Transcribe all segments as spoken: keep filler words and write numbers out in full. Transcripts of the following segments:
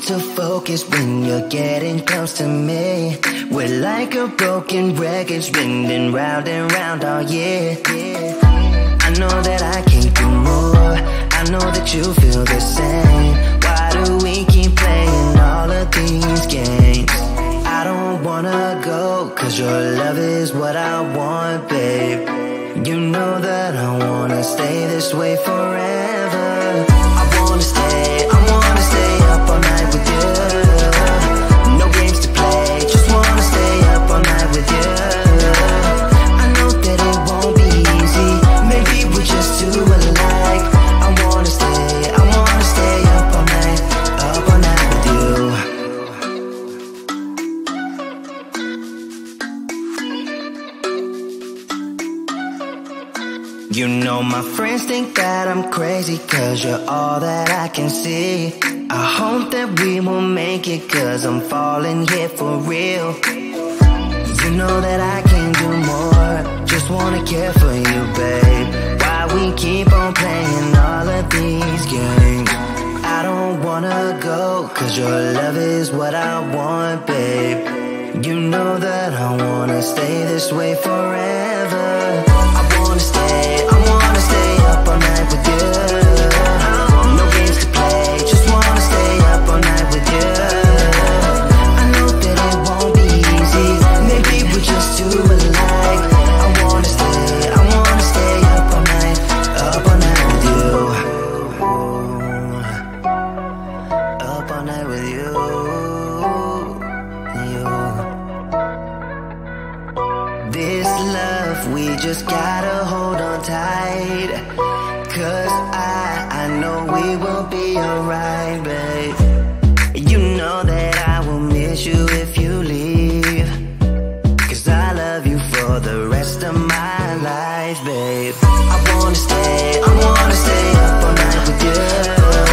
seem to focus when you're getting close to me. We're like a broken record, spinning round and round all year. I know that I can do more, I know that you feel the same. Why do we keep playing all of these games? I don't wanna go, cause your love is what I want, babe. You know that I wanna stay this way forever. I wanna stay, I wanna stay up all night with you. You know my friends think that I'm crazy, cause you're all that I can see. I hope that we will make it, cause I'm falling here for real. You know that I can do more, just wanna care for you, babe. Why we keep on playing all of these games? I don't wanna go, cause your love is what I want, babe. You know that I wanna stay this way forever. I wanna stay, I wanna stay up all night with you. No games to play, just wanna stay up all night with you. I know that it won't be easy, maybe we're just too alike. I wanna stay, I wanna stay up all night, up all night with you. Up all night with you, you. This love, we just gotta tight, cause I, I know we will be alright, babe. You know that I will miss you if you leave, cause I love you for the rest of my life, babe. I wanna stay, I wanna stay up all night with you. Oh,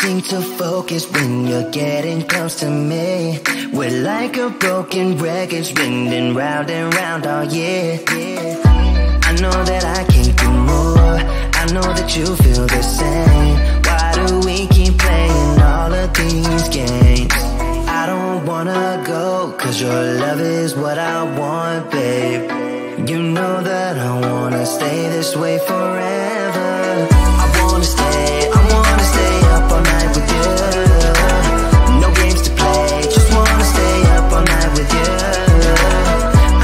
seem to focus when you're getting close to me. We're like a broken record, spinning round and round all year. I know that I can't do more, I know that you feel the same. Why do we keep playing all of these games? I don't wanna go, cause your love is what I want, babe. You know that I wanna stay this way forever. I wanna stay, I wanna stay up all night with you. No games to play, just wanna stay up all night with you.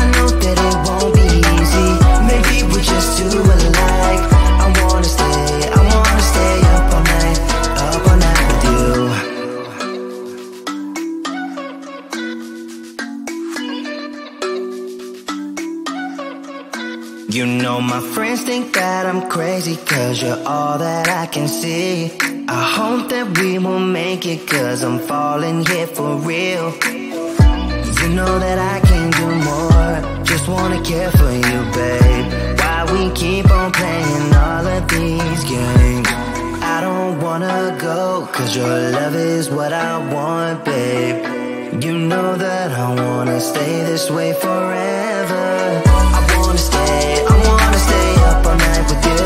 I know that it won't be easy, maybe we're just too alike. I wanna stay, I wanna stay up all night, up all night with you. You know my friends think that I'm crazy, cause you're all that I can see. I hope that we will make it, cause I'm falling here for real. You know that I can do more, just wanna care for you, babe. Why we keep on playing all of these games? I don't wanna go, cause your love is what I want, babe. You know that I wanna stay this way forever. I wanna stay, I wanna stay up all night with you.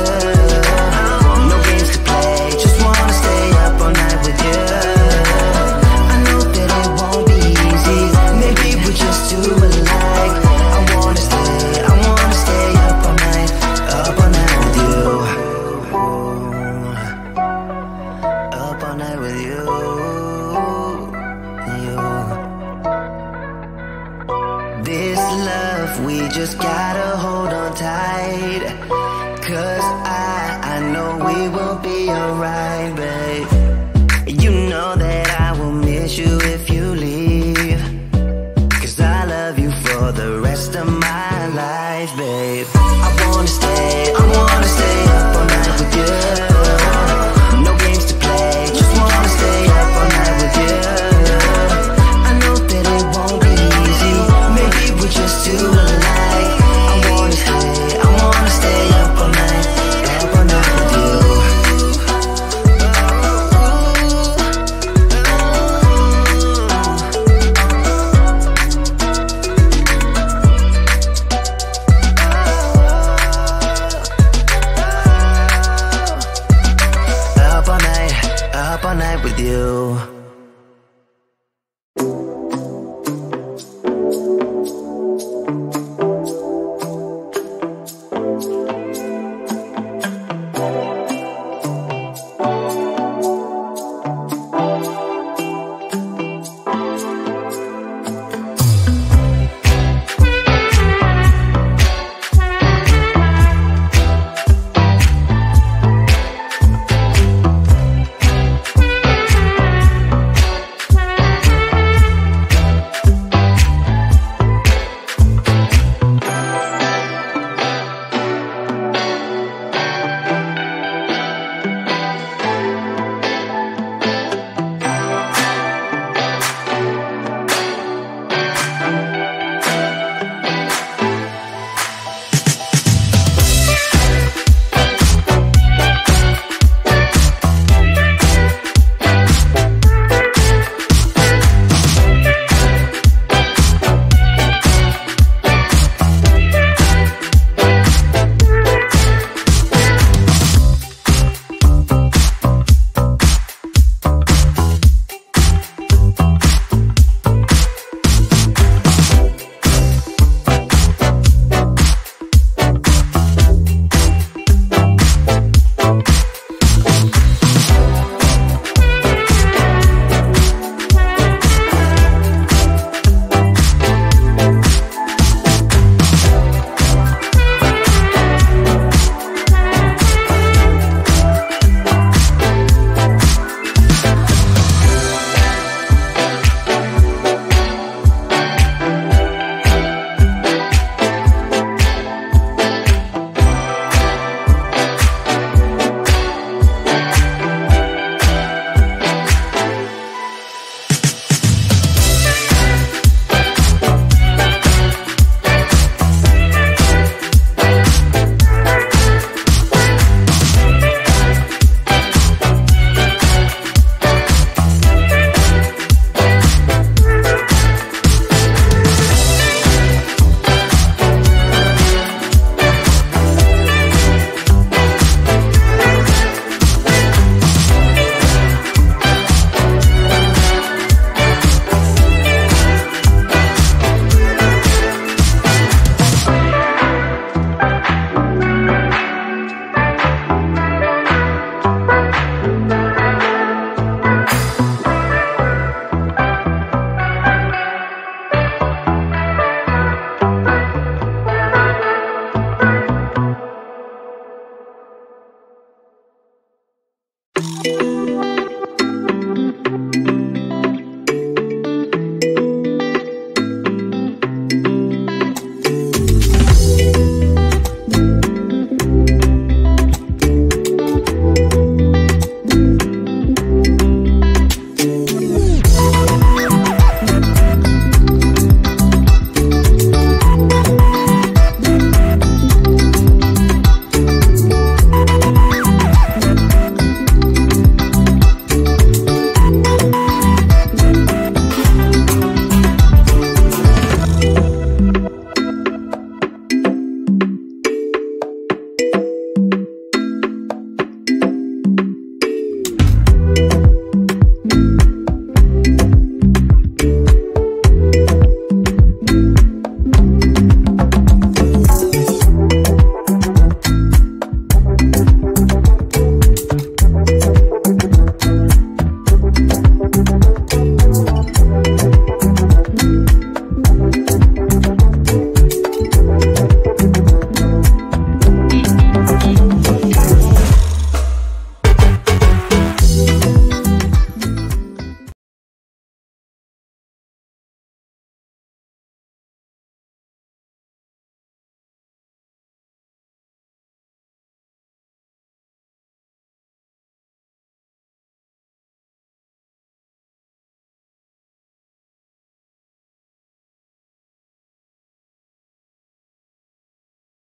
Of my life, babe, I wanna stay.